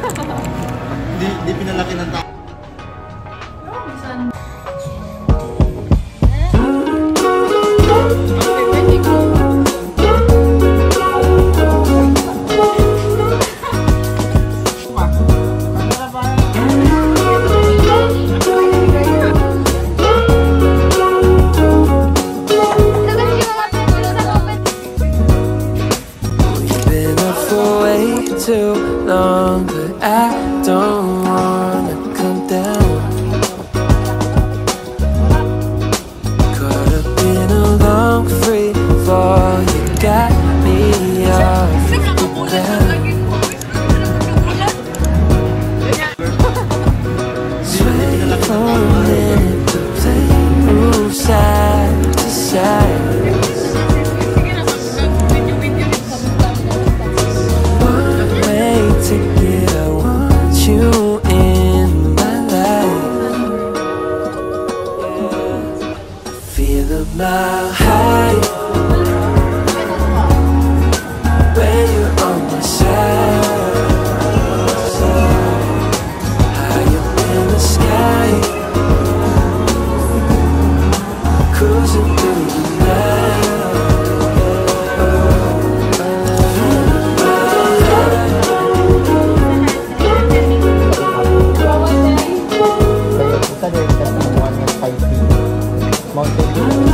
Hindi pinalaki ng tao. Too long, but I don't wanna come down. Caught up in a long free fall, you got me off the ground. Sway on it, the plane moves side to side. Mile high, when you're on my side, high up in the sky, cruising through the night. Mountain Dew.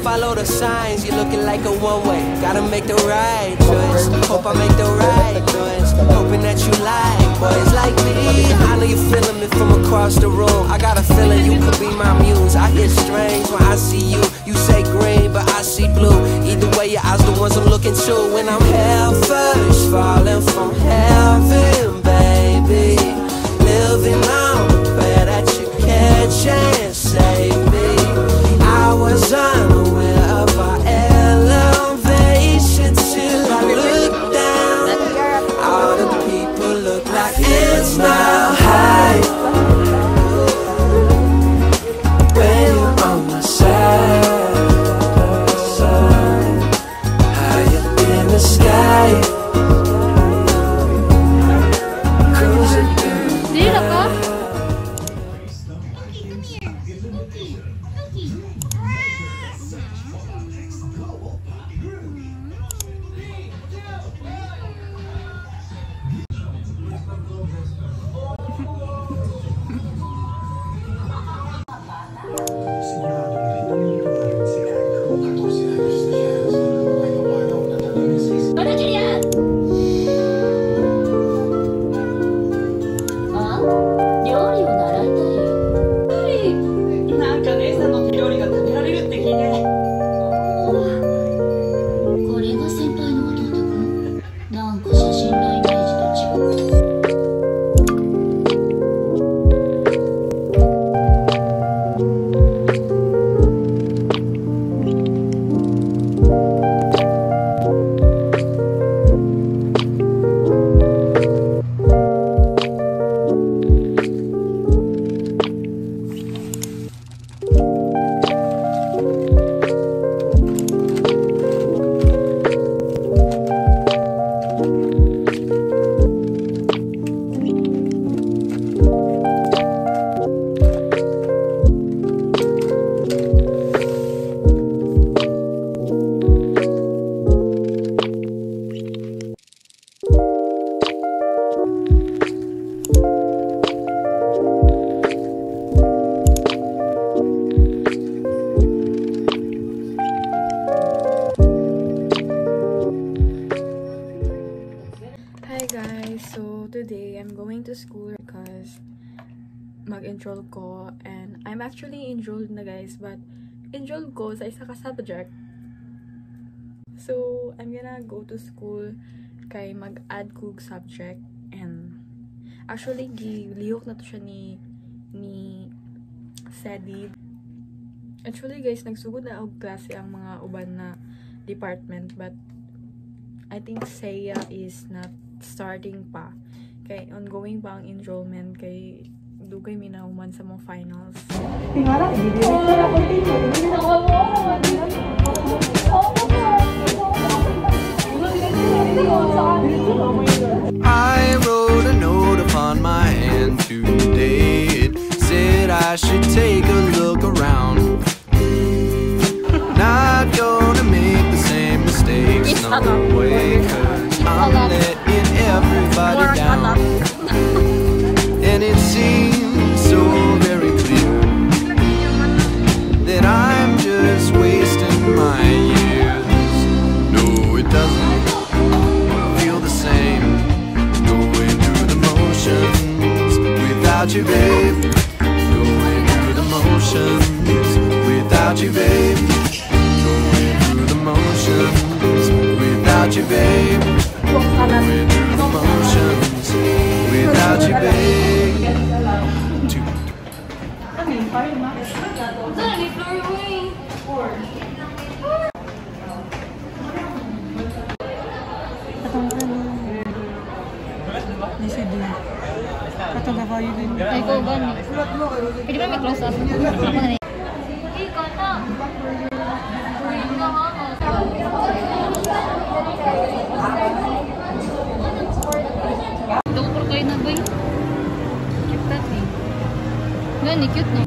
Follow the signs, you're looking like a one-way. Gotta make the right choice. Hope I make the right choice. Hoping that you like boys like me. I know you're feeling me from across the room. I got a feeling you could be my muse. I hear strange when I see you. You say green, but I see blue. Either way, your eyes the ones I'm looking to. When I'm hell first, falling from heaven, baby. Living on the prayer that you catch and save me. I was on. Mag-enroll ko, and I'm actually enrolled na guys, but enrolled ko sa isa ka subject. So, I'm gonna go to school kay mag-add kog subject, and actually, gilihok na to siya ni Sedi. Actually guys, nagsugod na og klase ang mga uban na department, but I think SEA is not starting pa. Kay ongoing pa ang enrollment kay Dugay minauman sa mga finals. I wrote a note upon my hand today. It said I should take a look around. Not gonna make the same mistakes, no way, 'cause I'm letting everybody down. And it seems so very clear that I'm just wasting my years. No, it doesn't feel the same, going through the motions without you, babe. Going through the motions without you, babe. Without you, babe. Going through the motions without you, babe. Ni cute na.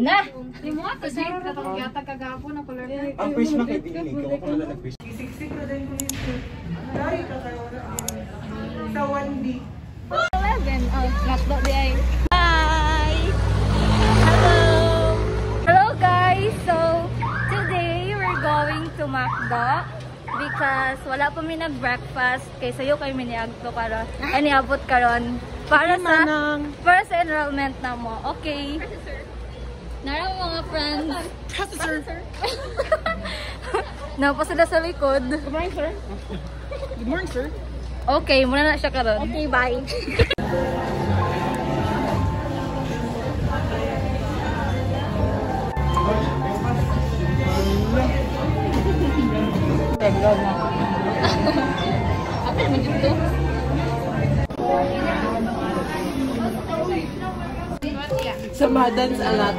Nah! Limuha ko sa'yo, katang-gata kagapo na color na. Ang fish na kayo, pinig ko kung wala nag-fish. Isiksik na din ko yung fish. Dari ka kayo na din. Sa 1D. 11. Oh, ngatlo di ay. Hi! Hello! Hello guys! So, today we're going to Macdo because wala pa may nag-breakfast. Kaysa yun kayo miniagto karon. Ay, niabot karon. Para sa enrollment na mo. Okay. Narang mga friends. Kasi sir. Napa sila sa likod. Good morning, sir. Good morning, sir. Okay, muna na siya karon. Okay, bye. Ako naman yun to. Samadans a lot.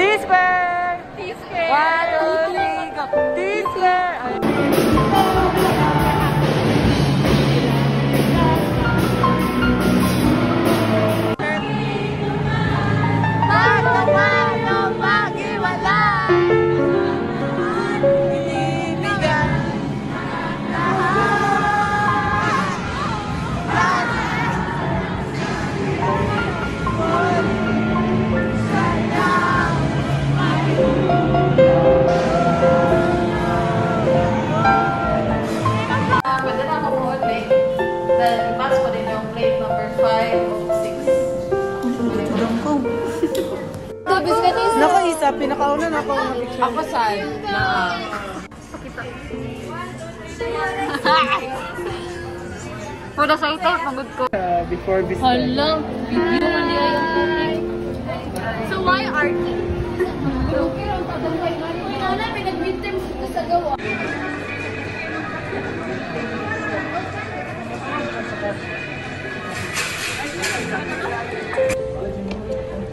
T-square! Wow! T-square! But That's what they know, plate number 5 of 6. Udang ko. Ito, biscuit is... Nakaisa, pinakauna na ako ng picture. Ako saan? Naa. Pakita. Puda sa ito, pagod ko. Before biscuit. Hala, video man niya yung cooking. So why Arky? Okay lang, pagaway. Wala, may nag-midterms ito sa gawa.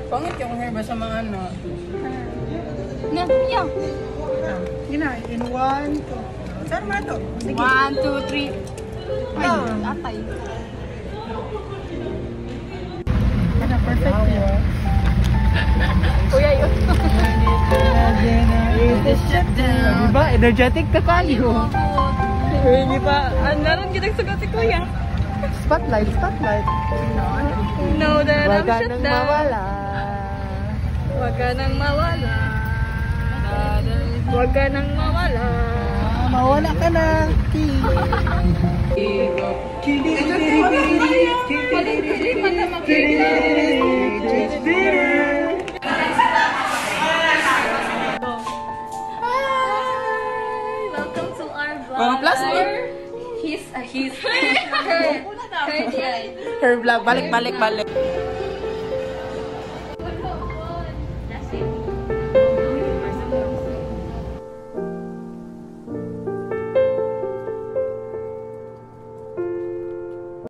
Pangit yung hair ba sa mga ano? Napiya! Ginay, in 1, 2... Saan mo na ito? 1, 2, 3... Ay, atay. Perfect niya. Kuya yun. Diba? Energetic na kayo. Hindi pa. Naroon ginagsagot si Kuya. Spotlight, spotlight. No, that I'm shut down. Wag ka nang mawala. Wag ka nang mawala. Wag ka nang mawala. Mawala ka na. Hi! Welcome to our vlog. His, her vlog. Balik.